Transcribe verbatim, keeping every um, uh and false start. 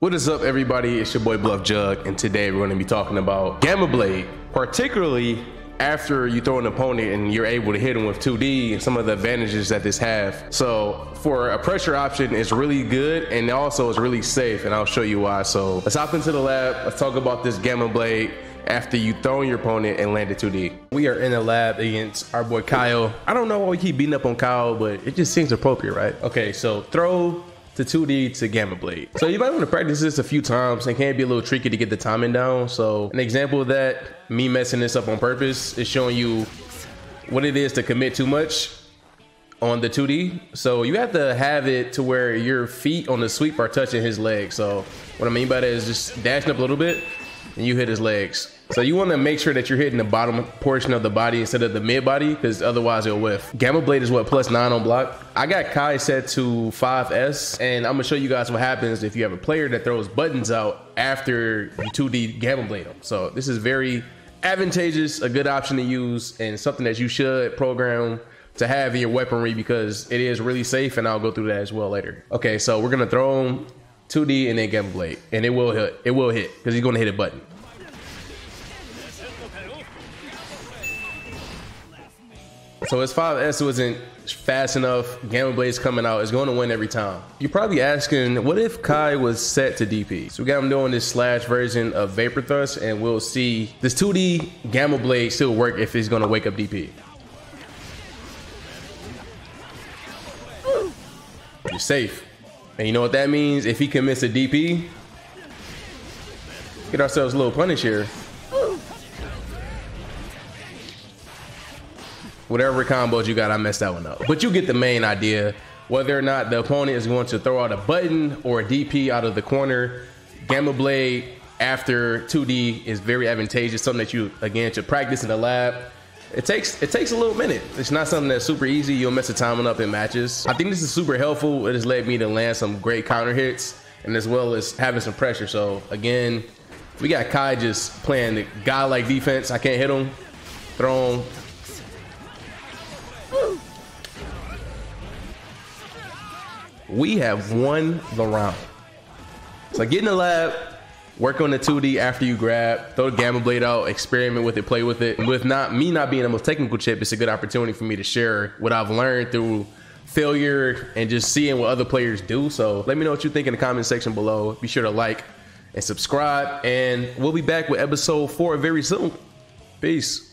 What is up, everybody? It's your boy Bluff Jug, and today we're going to be talking about Gamma Blade, particularly after you throw an opponent and you're able to hit him with two D and some of the advantages that this have. So for a pressure option, it's really good, and also it's really safe, and I'll show you why. So let's hop into the lab. Let's talk about this Gamma Blade after you throw your opponent and land a two D. We are in the lab against our boy Kyle. I don't know why we keep beating up on Kyle, but it just seems appropriate, right? Okay, so throw to two D to Gamma Blade. So you might want to practice this a few times. It can be a little tricky to get the timing down. So an example of that, me messing this up on purpose, is showing you what it is to commit too much on the two D. So you have to have it to where your feet on the sweep are touching his legs. So what I mean by that is just dashing up a little bit and you hit his legs. So you want to make sure that you're hitting the bottom portion of the body instead of the mid body, because otherwise it'll whiff. Gamma Blade is what, plus nine on block. I got Kai set to five S, and I'm gonna show you guys what happens if you have a player that throws buttons out after you two D Gamma Blade them. So this is very advantageous, a good option to use, and something that you should program to have in your weaponry because it is really safe, and I'll go through that as well later. Okay, so we're gonna throw him two D and then Gamma Blade, and it will hit. It will hit because he's gonna hit a button. So his five S wasn't fast enough. Gamma Blade's coming out. It's going to win every time. You're probably asking, what if Kai was set to D P? So we got him doing this slash version of Vapor Thrust, and we'll see this two D Gamma Blade still work if he's going to wake up D P. You're safe. And you know what that means? If he commits a D P, get ourselves a little punish here. Whatever combos you got, I messed that one up. But you get the main idea. Whether or not the opponent is going to throw out a button or a D P out of the corner, Gamma Blade after two D is very advantageous. Something that you, again, should practice in the lab. It takes it takes a little minute. It's not something that's super easy. You'll mess the timing up in matches. I think this is super helpful. It has led me to land some great counter hits, and as well as having some pressure. So again, we got Kai just playing the godlike defense. I can't hit him. Throw him. We have won the round. So get in the lab, work on the two D after you grab, throw the Gamma Blade out, experiment with it, play with it. And with not me not being the most technical chip, it's a good opportunity for me to share what I've learned through failure and just seeing what other players do. So let me know what you think in the comment section below. Be sure to like and subscribe, and we'll be back with episode four very soon. Peace.